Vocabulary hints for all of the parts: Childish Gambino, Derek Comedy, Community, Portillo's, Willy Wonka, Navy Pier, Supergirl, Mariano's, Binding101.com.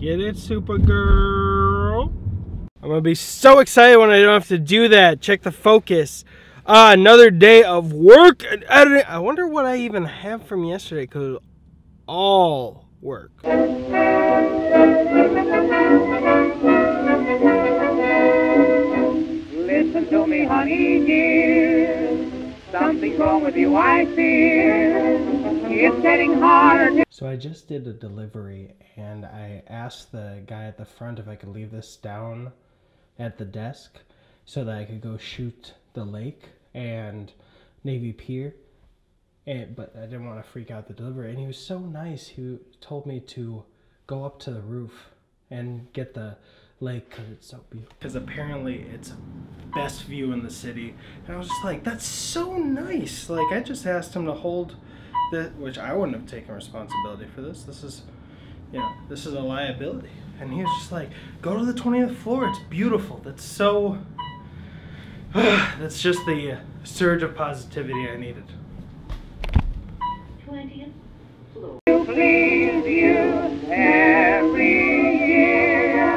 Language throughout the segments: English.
Get it, Supergirl? I'm gonna be so excited when I don't have to do that. Check the focus. Another day of work and editing. I wonder what I even have from yesterday, because it was all work. Listen to me, honey dear. Something's wrong with you, I fear. It's getting hard. So I just did a delivery and I asked the guy at the front if I could leave this down at the desk so that I could go shoot the lake and Navy Pier. But I didn't want to freak out the delivery, and he was so nice. He told me to go up to the roof and get the lake because it's so beautiful. Because apparently it's best view in the city, and I was just like, that's so nice. Like, I just asked him to hold that, which I wouldn't have taken responsibility for this. This is, you know, this is a liability. And he was just like, go to the 20th floor. It's beautiful. That's so. That's just the surge of positivity I needed. You please you every year.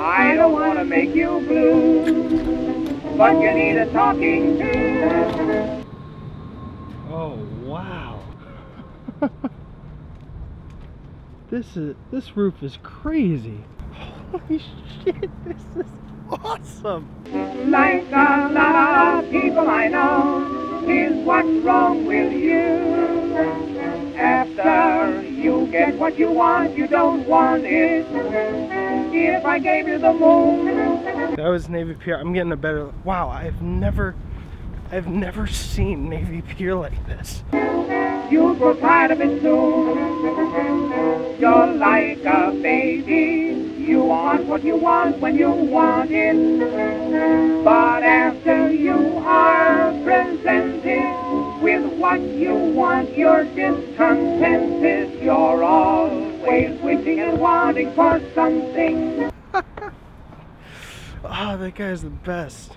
I don't want to make you blue, but you need a talking to. Oh wow. This roof is crazy. Holy shit, this is awesome. Like a lot of people I know, is what's wrong with you. After you get what you want, you don't want it. If I gave you the moon. That was Navy Pier. I'm getting a better. Wow, I've never seen Navy Pier like this. You'll grow tired of it soon. You're like a baby. You want what you want when you want it. But after you are presented with what you want, your discontent is you're always wishing and wanting for something. Oh, that guy's the best.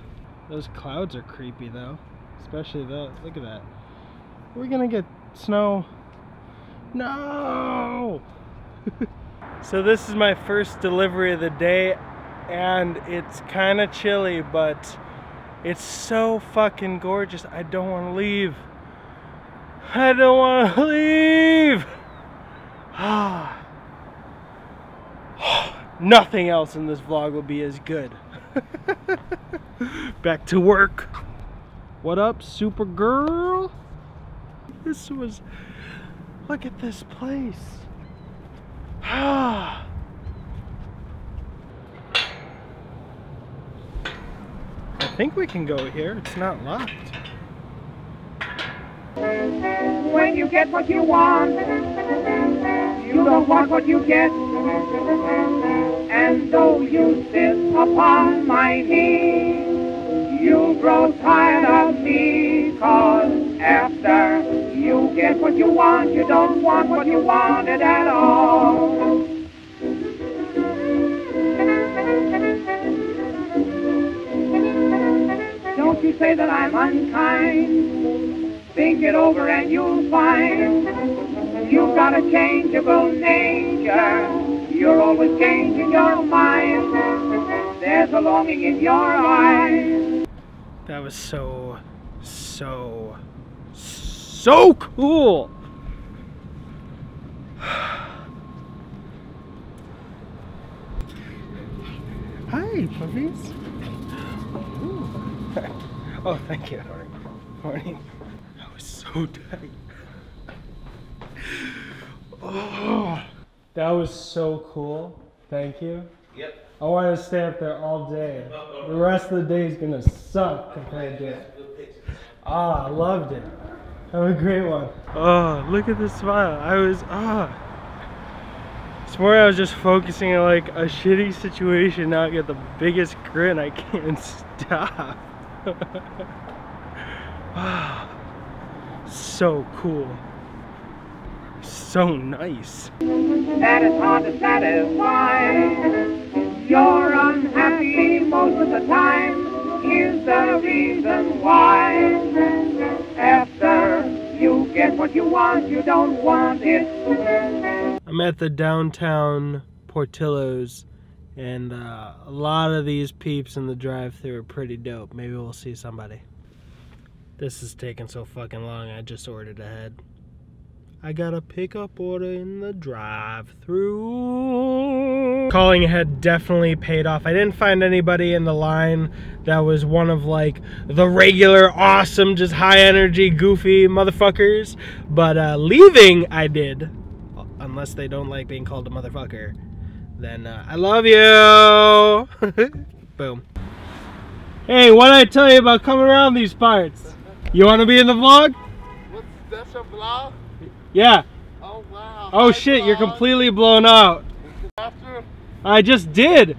Those clouds are creepy though. Especially those. Look at that. We're gonna get snow. No! So this is my first delivery of the day, and it's kinda chilly, but it's so fucking gorgeous. I don't wanna leave. I don't want to leave. Ah. Nothing else in this vlog will be as good. Back to work. What up, Supergirl? This was. Look at this place. Ah. I think we can go here. It's not locked. When you get what you want, you don't want what you get. And though you sit upon my knee, you grow tired of me. 'Cause after you get what you want, you don't want what you wanted at all. Don't you say that I'm unkind. Think it over and you'll find you've got a changeable nature. You're always changing your mind. There's a longing in your eyes. That was so cool. Hi, puppies. Oh, thank you. Morning. So tight. Oh, that was so cool. Thank you. Yep. I want to stay up there all day. The rest of the day is gonna suck compared to it. Ah, I loved it. That was a great one. Oh, look at this smile. I was This morning I was just focusing on like a shitty situation. Now I get the biggest grin. I can't stop. Ah. So cool. So nice. That is hard to satisfy. You're unhappy most of the time is the reason why. After you get what you want, you don't want it. I'm at the downtown Portillo's, and a lot of these peeps in the drive-thru are pretty dope. Maybe we'll see somebody. This is taking so fucking long, I just ordered ahead. I got a pickup order in the drive-thru. Calling ahead definitely paid off. I didn't find anybody in the line that was one of like the regular awesome, just high energy, goofy motherfuckers, but leaving I did. Unless they don't like being called a motherfucker, then I love you. Boom. Hey, what did I tell you about coming around these parts? You want to be in the vlog? What's that's a vlog? Yeah. Oh wow. Oh shit, you're completely blown out. After? I just did. Oh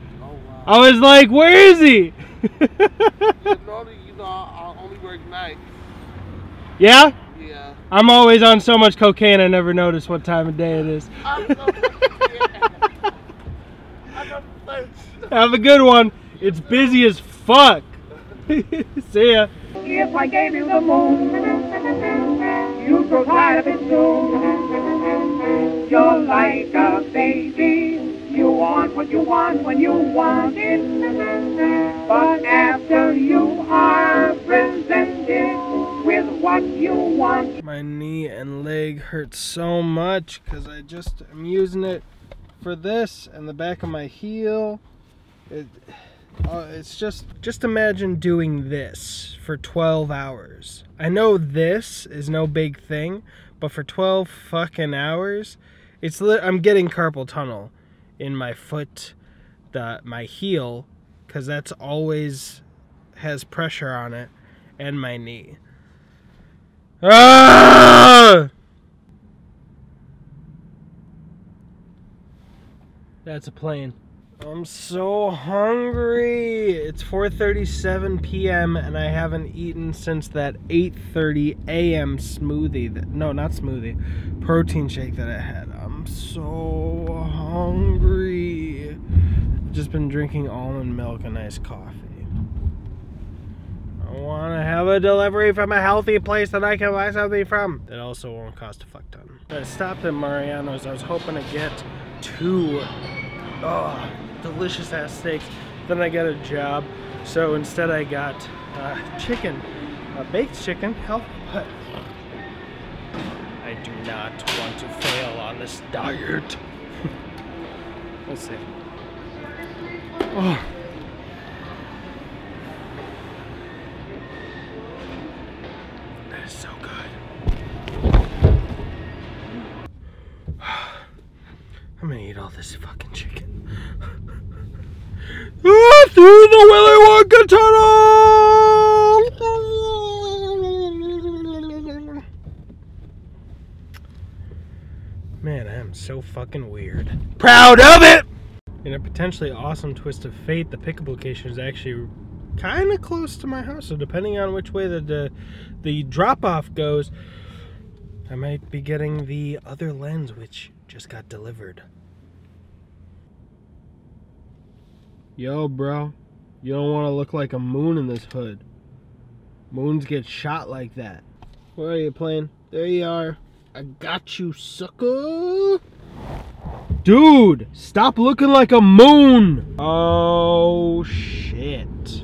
wow. I was like, where is he? You know, I only work nights. Yeah? Yeah. I'm always on so much cocaine I never notice what time of day it is. Have a good one. It's busy as fuck. See ya. If I gave you the moon, you'd grow tired of it soon. You're like a baby. You want what you want when you want it. But after you are presented with what you want. My knee and leg hurt so much because I just am using it for this and the back of my heel. It's just imagine doing this for 12 hours. I know this is no big thing, but for 12 fucking hours, it's I'm getting carpal tunnel in my foot, my heel, because that's always has pressure on it, and my knee. Ah! That's a plane. I'm so hungry. It's 4:37 p.m. and I haven't eaten since that 8:30 a.m. smoothie. No, not smoothie. Protein shake that I had. I'm so hungry. I've just been drinking almond milk and iced coffee. I want to have a delivery from a healthy place that I can buy something from. That also won't cost a fuck ton. I stopped at Mariano's. I was hoping to get two delicious ass steaks. Then I got a job, so instead I got chicken, baked chicken. Help! But I do not want to fail on this diet. We'll see. Oh. That is so good. I'm gonna eat all this fucking chicken. Through the Willy Wonka tunnel! Man, I am so fucking weird. Proud of it! In a potentially awesome twist of fate, the pickup location is actually kind of close to my house, so depending on which way the drop-off goes, I might be getting the other lens, which just got delivered. Yo, bro, you don't want to look like a moon in this hood. Moons get shot like that. Where are you playing? There you are. I got you, sucker. Dude, stop looking like a moon. Oh, shit.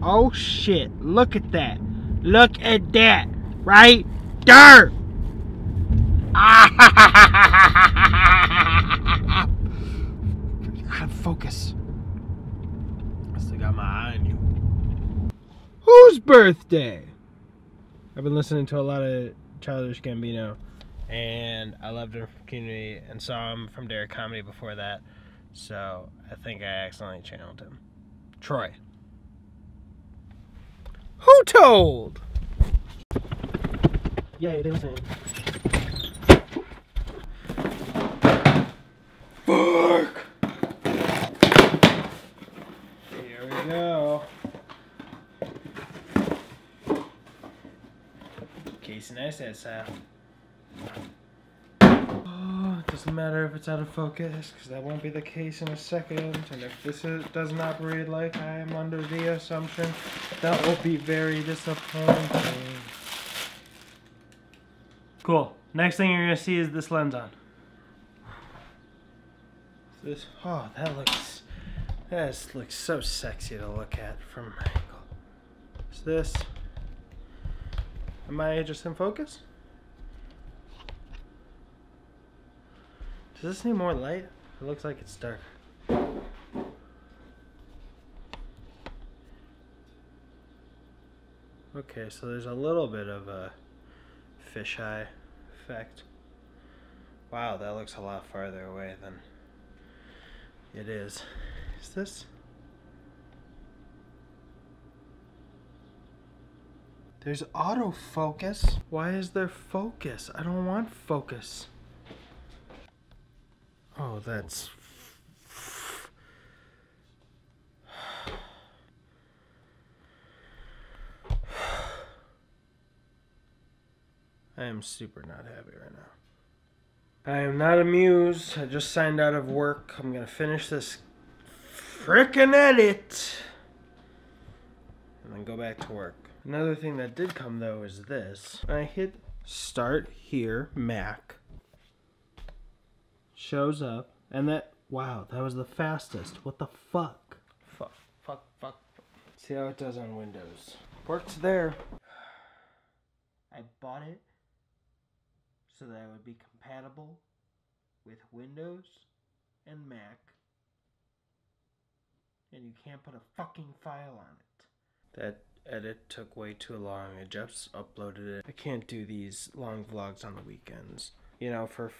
Oh, shit. Look at that. Look at that. Right there. Ah, gotta focus. Got my eye on you. Whose birthday? I've been listening to a lot of Childish Gambino, and I loved him from Community, and saw him from Derek Comedy before that, so I think I accidentally channeled him. Troy. Who told? Yeah, it is him. Fuck! Go. Casey Neistat sound. Oh, it doesn't matter if it's out of focus, because that won't be the case in a second. And if this doesn't operate like I am under the assumption, that will be very disappointing. Cool. Next thing you're going to see is this lens on. This, oh, that looks so sexy to look at from my angle. Is this, am I just in focus? Does this need more light? It looks like it's dark. Okay, so there's a little bit of a fisheye effect. Wow, that looks a lot farther away than it is. Is this? There's autofocus. Why is there focus? I don't want focus. Oh, that's... I am super not happy right now. I am not amused. I just signed out of work. I'm gonna finish this frickin' edit and then go back to work. Another thing that did come though is this. I hit start here, Mac. Shows up and that, wow, that was the fastest. What the fuck? Fuck. See how it does on Windows. Works there. I bought it so that it would be compatible with Windows and Mac, and you can't put a fucking file on it. That edit took way too long. I just uploaded it. I can't do these long vlogs on the weekends. You know, for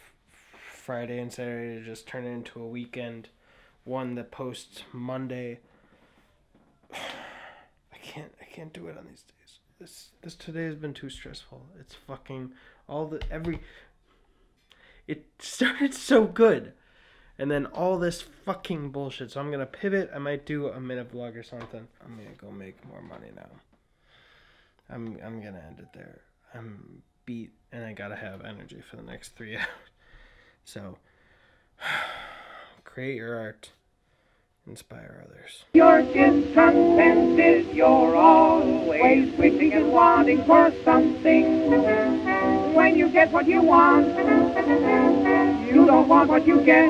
Friday and Saturday to just turn it into a weekend, one that posts Monday. I can't do it on these days. This today has been too stressful. It's fucking it started so good, and then all this fucking bullshit. So I'm gonna pivot. I might do a minute vlog or something. I'm gonna go make more money now. I'm gonna end it there. I'm beat, and I gotta have energy for the next 3 hours. So create your art, inspire others. Your discontent is you're always wishing and wanting for something. When you get what you want, you don't want what you get.